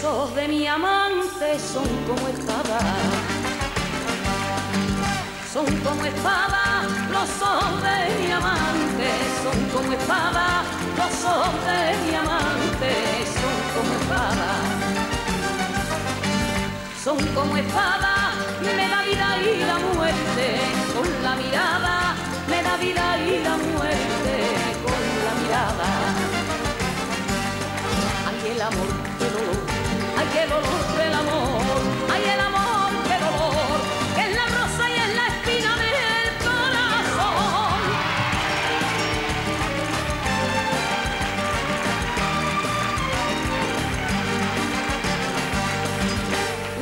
brazos de mi amante son como espadas. Son como espadas los ojos de mi amante. Son como espadas los ojos de mi amante. Son como espadas. Son como espadas, me da vida y la muerte. Con la mirada, me da vida y la muerte. Con la mirada. Ay, el amor, qué dolor. Ay, qué dolor del amor. Ay, el amor, qué dolor. Que es la rosa y es la espina del corazón.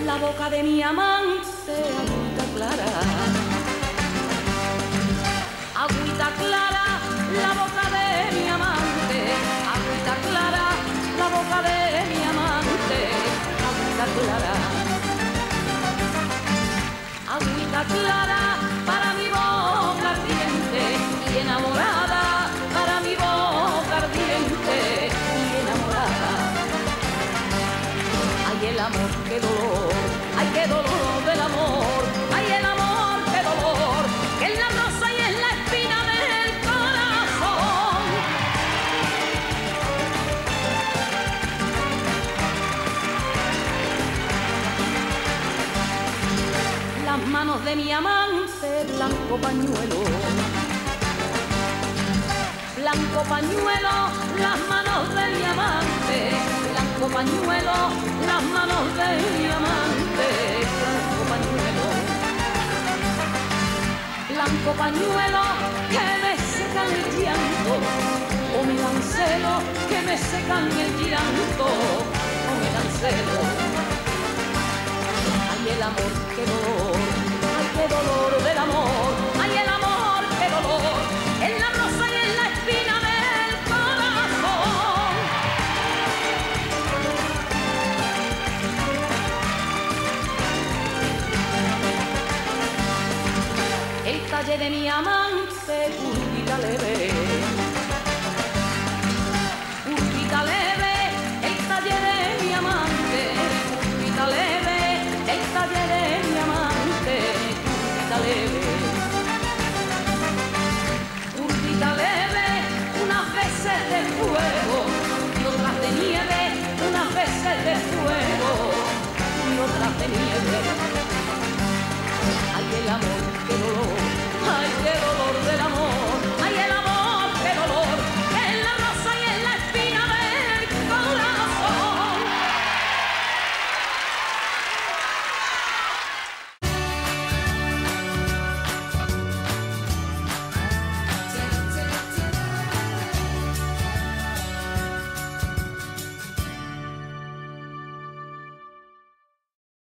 La boca de mi amante, agüita clara. Agüita clara, la boca de mi amante. Agüita clara, la boca de mi amante. Agüita clara. Agüita clara para mi boca ardiente y enamorada. Para mi boca ardiente y enamorada. Ay, el amor, qué dolor. Ay, qué dolor del amor, ay, el amor, qué dolor, que en la rosa y en la espina del corazón. Las manos de mi amante, blanco pañuelo, las manos de mi amante, blanco pañuelo, las manos de mi amante. Blanco pañuelo que me secan el llanto, o mi lancero que me secan el llanto, o mi lancero. Ay, el amor, qué dolor, ay, qué dolor del amor, ay, el amor, qué dolor, en la rosa y en la espina del corazón. El talle de mi amante, curvita leve.